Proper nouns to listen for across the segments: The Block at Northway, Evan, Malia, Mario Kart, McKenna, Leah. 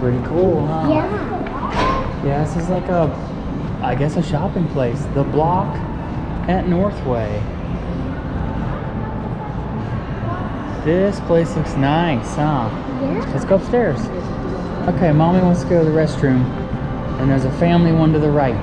Pretty cool, huh? Yeah. Yeah, this is like a, I guess, a shopping place. The Block at Northway. This place looks nice, huh? Yeah. Let's go upstairs. Okay, Mommy wants to go to the restroom. And there's a family one to the right.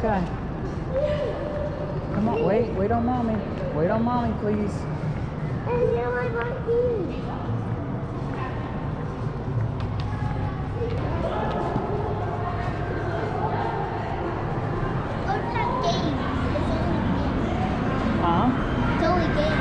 Okay. Come on, wait. Wait on Mommy. Wait on Mommy, please. And now I want these. Huh? It's only games.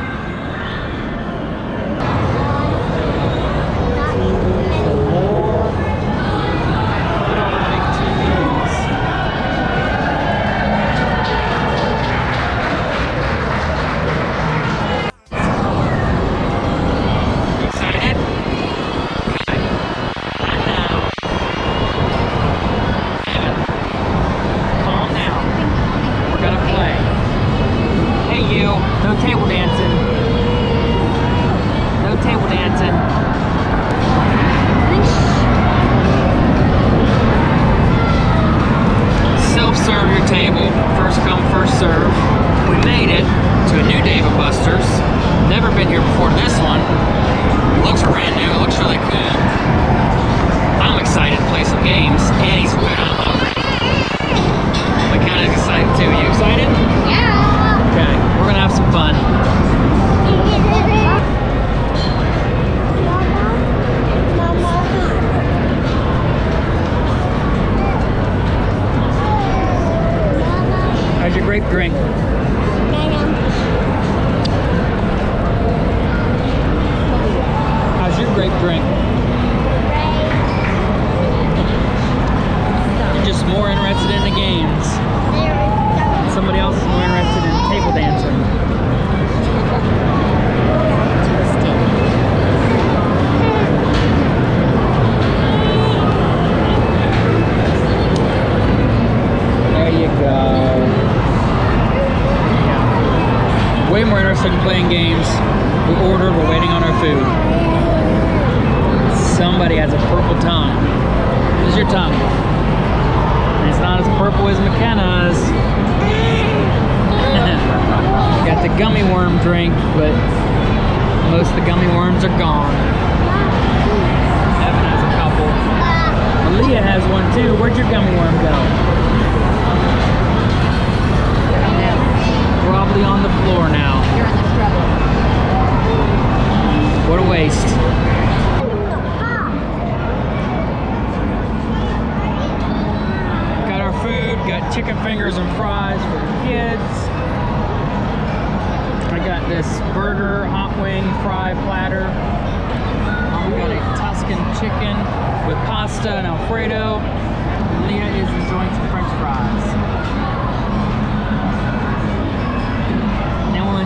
More interested in the games. interested in playing games. We ordered, we're waiting on our food. Somebody has a purple tongue. This is your tongue. And it's not as purple as McKenna's. Got the gummy worm drink, but most of the gummy worms are gone. Evan has a couple. Malia has one too. Where'd your gummy worm go? Probably on the floor now. You're in the struggle. What a waste. Got our food, got chicken fingers and fries for the kids. I got this burger, hot wing, fry platter. We got a Tuscan chicken with pasta and Alfredo. Leah is enjoying some French fries.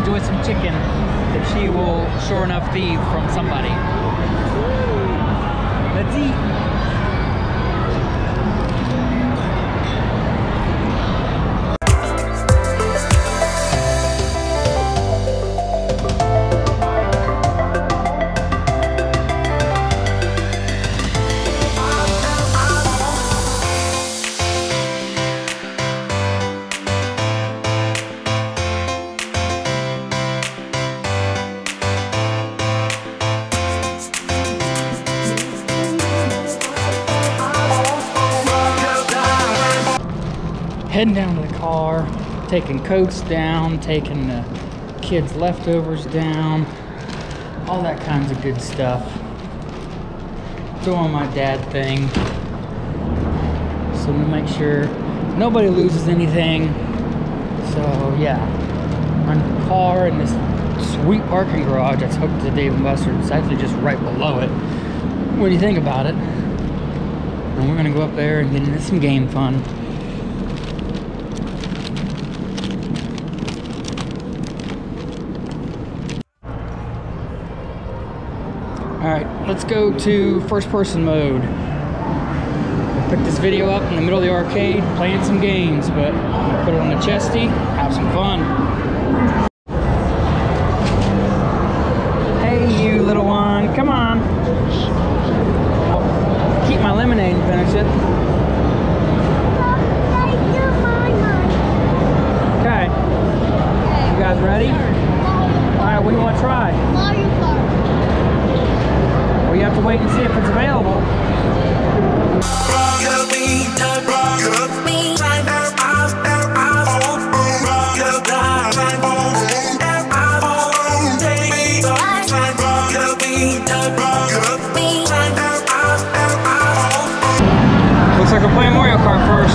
Enjoy some chicken that she will sure enough thieve from somebody. Let's eat. Heading down to the car, taking coats down, taking the kids' leftovers down, all that kinds of good stuff. Doing my dad thing. So we make sure nobody loses anything. So yeah, run the car in this sweet parking garage that's hooked to Dave & Buster's. It's actually just right below it. What do you think about it? And we're gonna go up there and get into some game fun. Alright, let's go to first person mode. Pick this video up in the middle of the arcade, playing some games, but I'm gonna put it on the chesty, have some fun. Hey you little one, come on. I'll keep my lemonade and finish it. Okay. You guys ready? Alright, what do you want to try? We have to wait and see if it's available. Looks like we're playing Mario Kart first.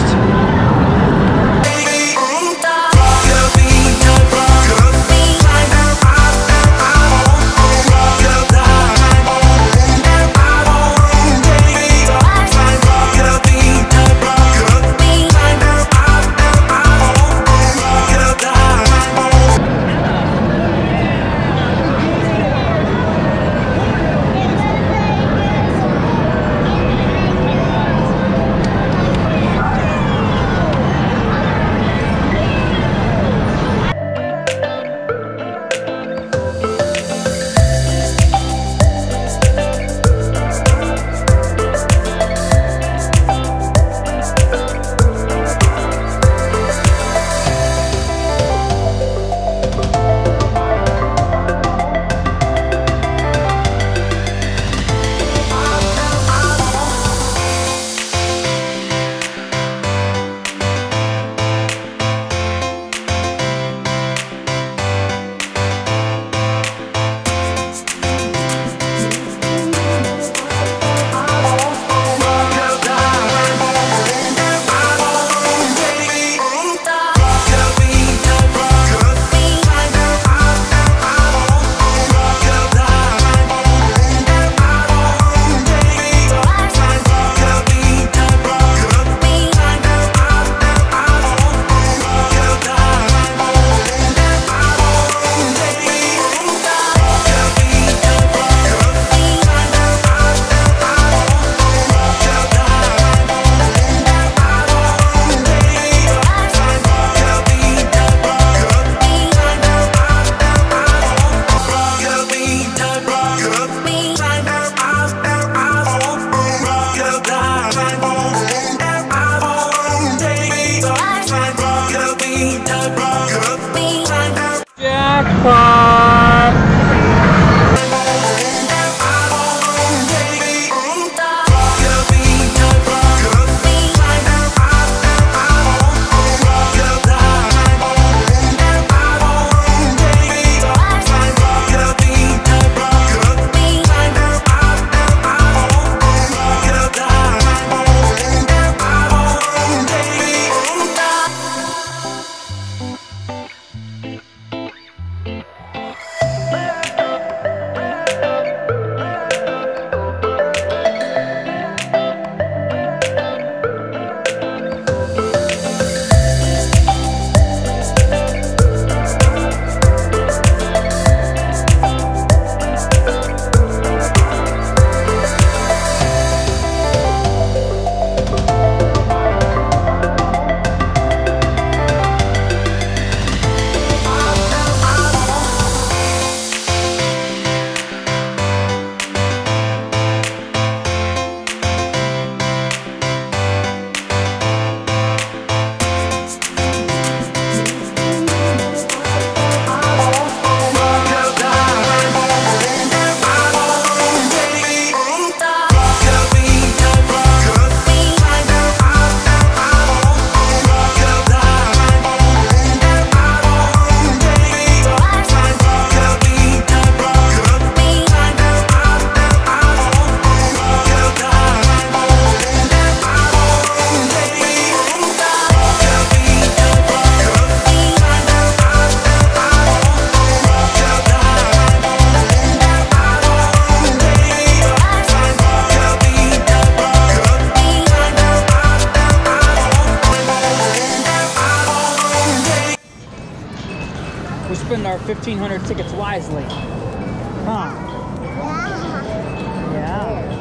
We spend our 1,500 tickets wisely. Huh? Yeah.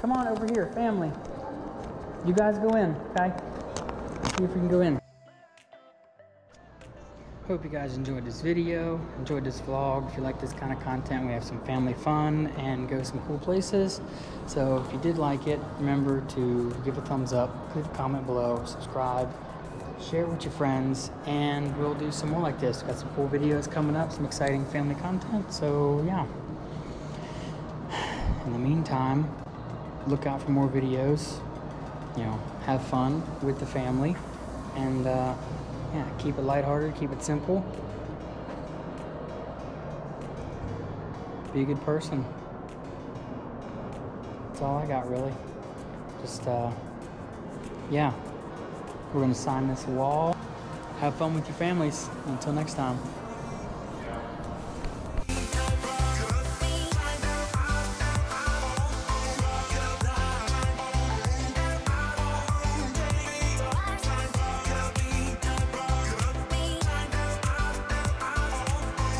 Come on over here, family. You guys go in, okay? See if we can go in. Hope you guys enjoyed this video, enjoyed this vlog. If you like this kind of content, we have some family fun and go some cool places. So if you did like it, remember to give a thumbs up, leave a comment below, subscribe, share with your friends, and we'll do some more like this. We've got some cool videos coming up, some exciting family content. So yeah, in the meantime, look out for more videos, you know, have fun with the family, and yeah, keep it lighthearted, keep it simple. Be a good person. That's all I got, really. Just, yeah. We're gonna sign this wall. Have fun with your families. Until next time.